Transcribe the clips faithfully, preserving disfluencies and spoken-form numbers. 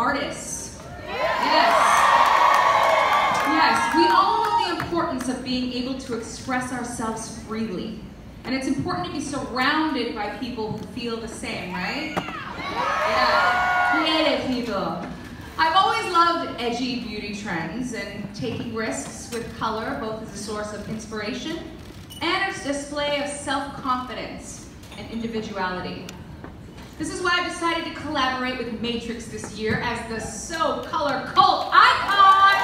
artists. Yes. Yes, we all know the importance of being able to express ourselves freely. And it's important to be surrounded by people who feel the same, right? Yeah, creative people. I've always loved edgy beauty trends and taking risks with color, both as a source of inspiration and as a display of self-confidence and individuality. This is why I've decided to collaborate with Matrix this year as the SoColorCult icon!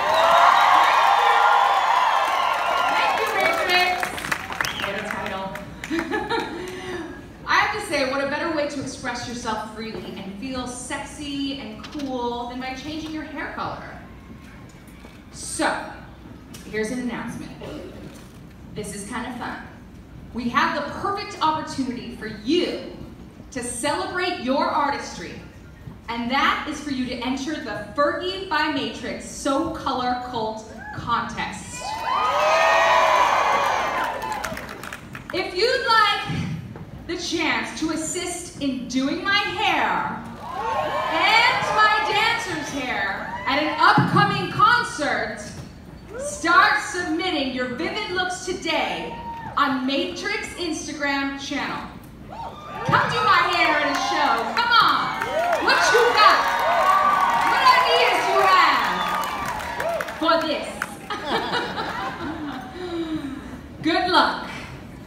Thank you, Matrix! What a title. I have to say, what a better way to express yourself freely and feel sexy and cool than by changing your hair color. So, here's an announcement. This is kind of fun. We have the perfect opportunity for you to celebrate your artistry. And that is for you to enter the Fergie by Matrix SoColorCult Contest. If you'd like the chance to assist in doing my hair and my dancer's hair at an upcoming concert, start submitting your vivid looks today on Matrix Instagram channel. Come do my hair in a show. Come on. What you got? What ideas you have for this? Good luck.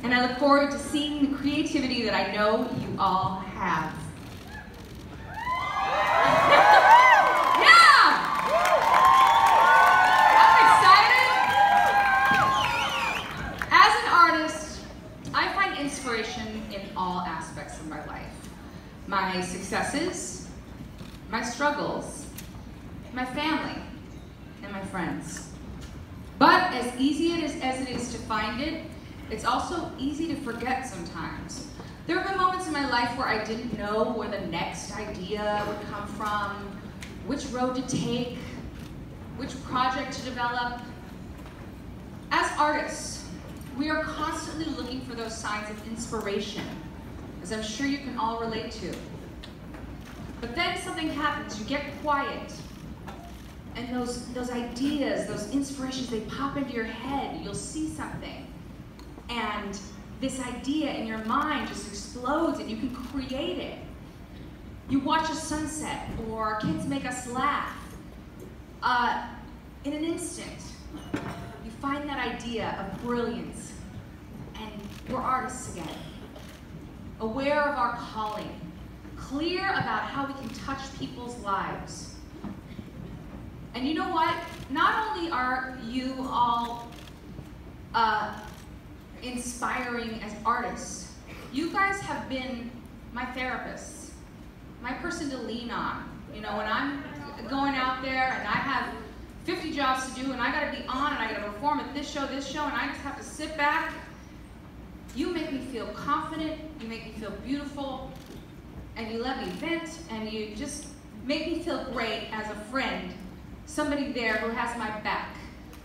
And I look forward to seeing the creativity that I know you all have. Yeah! I'm excited. As an artist, I find inspiration in all aspects of my life. My successes, my struggles, my family, and my friends. But as easy it is, as it is to find it, it's also easy to forget sometimes. There have been moments in my life where I didn't know where the next idea would come from, which road to take, which project to develop. As artists, we are constantly looking for those signs of inspiration, as I'm sure you can all relate to. But then something happens, you get quiet, and those, those ideas, those inspirations, they pop into your head, you'll see something. And this idea in your mind just explodes and you can create it. You watch a sunset or kids make us laugh. Uh, in an instant, you find that idea of brilliance and we're artists again. Aware of our calling, clear about how we can touch people's lives. And you know what? Not only are you all uh, inspiring as artists. You guys have been my therapists, my person to lean on. You know, when I'm going out there and I have fifty jobs to do and I gotta be on and I gotta perform at this show, this show, and I just have to sit back, you make me feel confident, you make me feel beautiful, and you let me vent, and you just make me feel great as a friend, somebody there who has my back.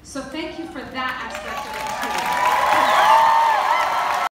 So thank you for that aspect of it too.